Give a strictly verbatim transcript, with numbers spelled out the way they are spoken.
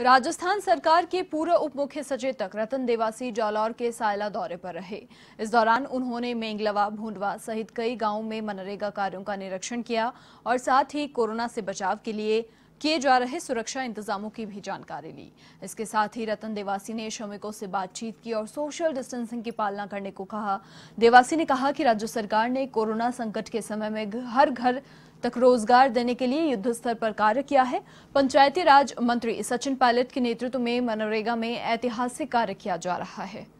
राजस्थान सरकार के पूर्व उप मुख्य सचेतक रतन देवासी जालौर के सायला दौरे पर रहे। इस दौरान उन्होंने मेंगलवा, भूंडवा सहित कई गांवों में मनरेगा कार्यों का निरीक्षण किया और साथ ही कोरोना से बचाव के लिए किए जा रहे सुरक्षा इंतजामों की भी जानकारी ली। इसके साथ ही रतन देवासी ने श्रमिकों से बातचीत की और सोशल डिस्टेंसिंग की पालना करने को कहा। देवासी ने कहा कि राज्य सरकार ने कोरोना संकट के समय में हर घर तक रोजगार देने के लिए युद्ध स्तर पर कार्य किया है। पंचायती राज मंत्री सचिन पायलट के नेतृत्व में मनरेगा में ऐतिहासिक कार्य किया जा रहा है।